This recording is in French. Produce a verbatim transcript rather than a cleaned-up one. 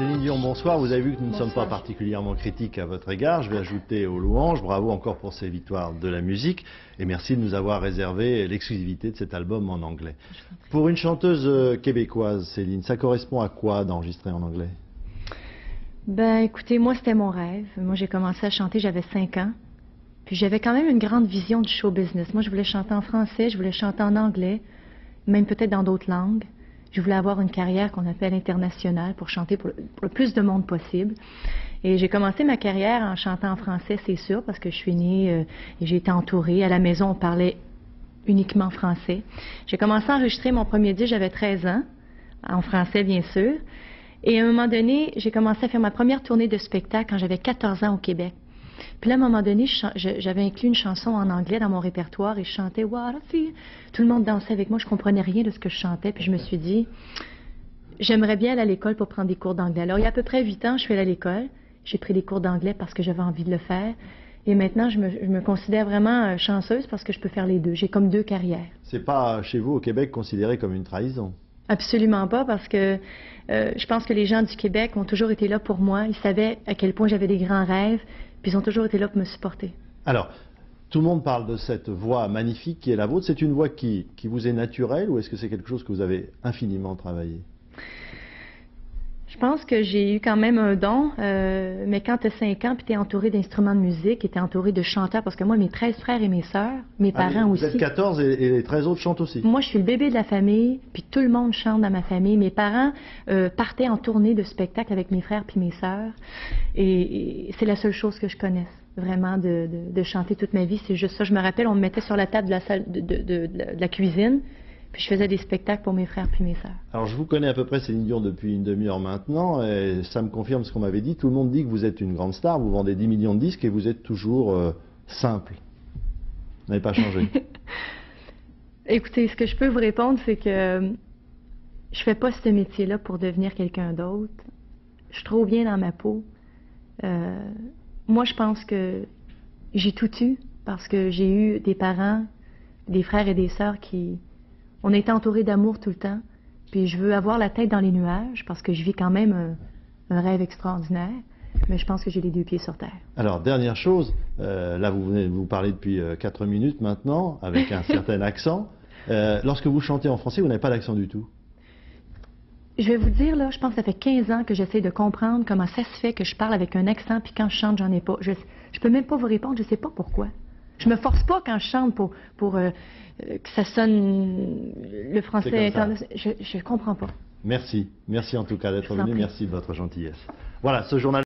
Céline Dion, bonsoir. Vous avez vu que nous ne bonsoir. sommes pas particulièrement critiques à votre égard. Je vais ajouter aux louanges. Bravo encore pour ces victoires de la musique. Et merci de nous avoir réservé l'exclusivité de cet album en anglais. Pour une chanteuse québécoise, Céline, ça correspond à quoi d'enregistrer en anglais? Ben, écoutez, moi, c'était mon rêve. Moi, j'ai commencé à chanter, j'avais cinq ans. Puis j'avais quand même une grande vision du show business. Moi, je voulais chanter en français, je voulais chanter en anglais, même peut-être dans d'autres langues. Je voulais avoir une carrière qu'on appelle internationale pour chanter pour le, pour le plus de monde possible. Et j'ai commencé ma carrière en chantant en français, c'est sûr, parce que je suis née euh, et j'ai été entourée. À la maison, on parlait uniquement français. J'ai commencé à enregistrer mon premier disque, j'avais treize ans, en français bien sûr. Et à un moment donné, j'ai commencé à faire ma première tournée de spectacle quand j'avais quatorze ans au Québec. Puis là, à un moment donné, j'avais inclus une chanson en anglais dans mon répertoire et je chantais « What a Feeling ». Tout le monde dansait avec moi, je ne comprenais rien de ce que je chantais. Puis je me suis dit, j'aimerais bien aller à l'école pour prendre des cours d'anglais. Alors, il y a à peu près huit ans, je suis allée à l'école. J'ai pris des cours d'anglais parce que j'avais envie de le faire. Et maintenant, je me, je me considère vraiment chanceuse parce que je peux faire les deux. J'ai comme deux carrières. C'est pas, chez vous, au Québec, considéré comme une trahison? Absolument pas, parce que euh, je pense que les gens du Québec ont toujours été là pour moi. Ils savaient à quel point j'avais des grands rêves, puis ils ont toujours été là pour me supporter. Alors, tout le monde parle de cette voix magnifique qui est la vôtre. C'est une voix qui, qui vous est naturelle ou est-ce que c'est quelque chose que vous avez infiniment travaillé? Je pense que j'ai eu quand même un don, euh, mais quand tu as cinq ans, puis tu es entouré d'instruments de musique, tu es entouré de chanteurs, parce que moi, mes treize frères et mes sœurs, mes parents ah, vous aussi... Vous êtes quatorze et, et les treize autres chantent aussi. Moi, je suis le bébé de la famille, puis tout le monde chante dans ma famille. Mes parents euh, partaient en tournée de spectacle avec mes frères puis mes sœurs, et, et c'est la seule chose que je connaisse, vraiment, de, de, de chanter toute ma vie. C'est juste ça. Je me rappelle, on me mettait sur la table de la, salle, de, de, de, de la cuisine, puis je faisais des spectacles pour mes frères puis mes sœurs. Alors je vous connais à peu près, Céline Dion, depuis une demi-heure maintenant, et ça me confirme ce qu'on m'avait dit. Tout le monde dit que vous êtes une grande star, vous vendez dix millions de disques et vous êtes toujours euh, simple. Vous n'avez pas changé. Écoutez, ce que je peux vous répondre, c'est que je fais pas ce métier-là pour devenir quelqu'un d'autre. Je suis trop bien dans ma peau. Euh, moi, je pense que j'ai tout eu, parce que j'ai eu des parents, des frères et des sœurs qui... On est entouré d'amour tout le temps, puis je veux avoir la tête dans les nuages parce que je vis quand même un, un rêve extraordinaire, mais je pense que j'ai les deux pieds sur terre. Alors, dernière chose, euh, là vous venez de vous parler depuis euh, quatre minutes maintenant, avec un certain accent. Euh, lorsque vous chantez en français, vous n'avez pas d'accent du tout? Je vais vous dire, là, je pense que ça fait quinze ans que j'essaie de comprendre comment ça se fait que je parle avec un accent, puis quand je chante, j'en ai pas. Je ne peux même pas vous répondre, je ne sais pas pourquoi. Je me force pas quand je chante pour, pour euh, que ça sonne le français. Je ne comprends pas. Merci. Merci en tout cas d'être venu. Merci de votre gentillesse. Voilà, ce journal.